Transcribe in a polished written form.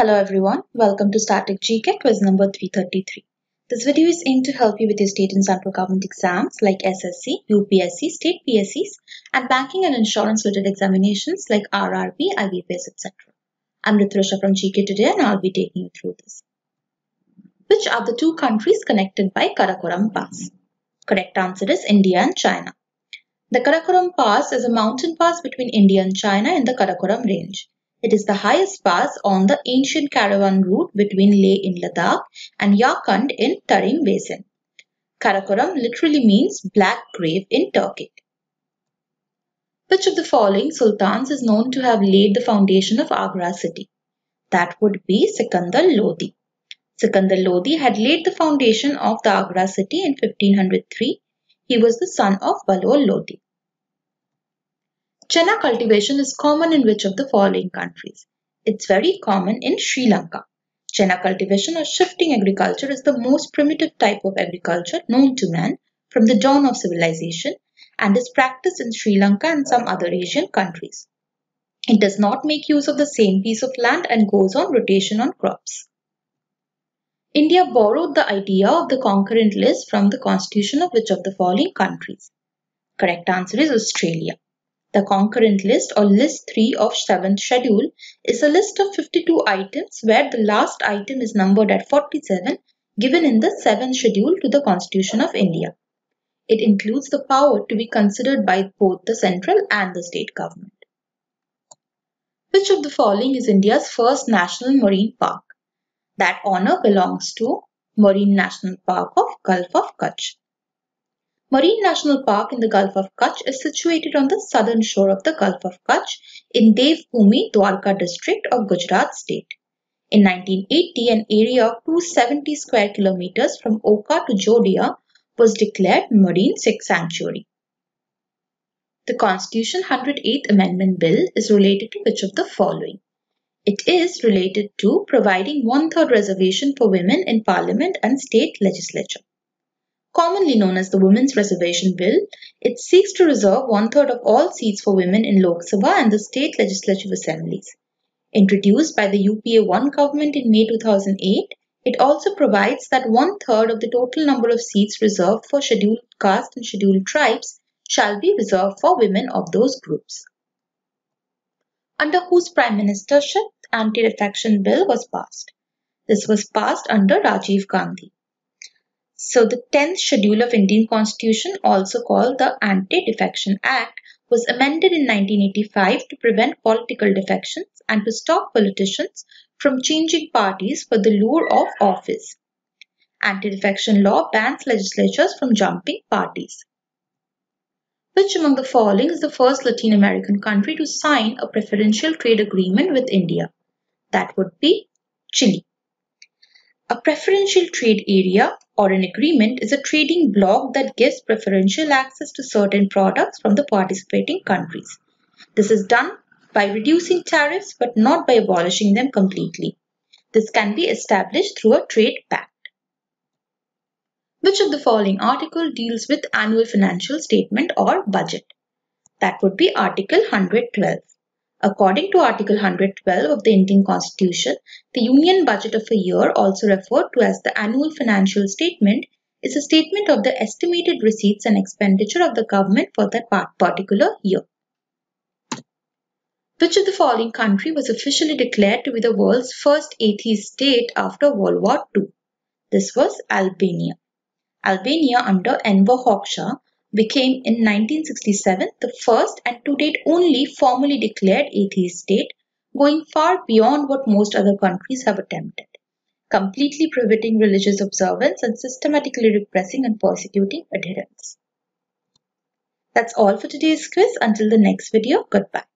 Hello everyone, welcome to Static GK quiz number 333. This video is aimed to help you with your state and central government exams like SSC, UPSC, state PSCs and banking and insurance related examinations like RRB, IBPS, etc. I'm Ritrisha from GK today and I'll be taking you through this. Which are the two countries connected by Karakoram Pass? Correct answer is India and China. The Karakoram Pass is a mountain pass between India and China in the Karakoram range. It is the highest pass on the ancient caravan route between Leh in Ladakh and Yarkand in Tarim Basin. Karakoram literally means black grave in Turkic. Which of the following sultans is known to have laid the foundation of Agra city? That would be Sikandar Lodi. Sikandar Lodi had laid the foundation of the Agra city in 1503. He was the son of Bahlol Lodi. Chena cultivation is common in which of the following countries? It's very common in Sri Lanka. Chena cultivation or shifting agriculture is the most primitive type of agriculture known to man from the dawn of civilization and is practiced in Sri Lanka and some other Asian countries. It does not make use of the same piece of land and goes on rotation on crops. India borrowed the idea of the concurrent list from the constitution of which of the following countries? Correct answer is Australia. The concurrent list or list 3 of 7th schedule is a list of 52 items where the last item is numbered at 47 given in the 7th schedule to the Constitution of India. It includes the power to be considered by both the central and the state government. Which of the following is India's first national marine park? That honor belongs to Marine National Park of Gulf of Kutch. Marine National Park in the Gulf of Kutch is situated on the southern shore of the Gulf of Kutch in Devbhumi, Dwarka district of Gujarat state. In 1980, an area of 270 square kilometers from Okha to Jodia was declared Marine Sanctuary. The Constitution 108th Amendment Bill is related to which of the following? It is related to providing one-third reservation for women in Parliament and state legislature. Commonly known as the Women's Reservation Bill, it seeks to reserve one-third of all seats for women in Lok Sabha and the state legislative assemblies. Introduced by the UPA1 government in May 2008, it also provides that one-third of the total number of seats reserved for scheduled caste and scheduled tribes shall be reserved for women of those groups. Under whose prime ministership the Anti-Defection Bill was passed? This was passed under Rajiv Gandhi. So the 10th schedule of Indian Constitution, also called the Anti-Defection Act, was amended in 1985 to prevent political defections and to stop politicians from changing parties for the lure of office. Anti-defection law bans legislatures from jumping parties. Which among the following is the first Latin American country to sign a preferential trade agreement with India? That would be Chile. A preferential trade area or an agreement is a trading bloc that gives preferential access to certain products from the participating countries. This is done by reducing tariffs but not by abolishing them completely. This can be established through a trade pact. Which of the following article deals with annual financial statement or budget? That would be Article 112. According to Article 112 of the Indian Constitution, the Union Budget of a year, also referred to as the Annual Financial Statement, is a statement of the estimated receipts and expenditure of the government for that particular year. Which of the following country was officially declared to be the world's first atheist state after World War II? This was Albania. Albania under Enver Hoxha became in 1967 the first and to date only formally declared atheist state, going far beyond what most other countries have attempted, completely prohibiting religious observance and systematically repressing and persecuting adherents. That's all for today's quiz. Until the next video, goodbye.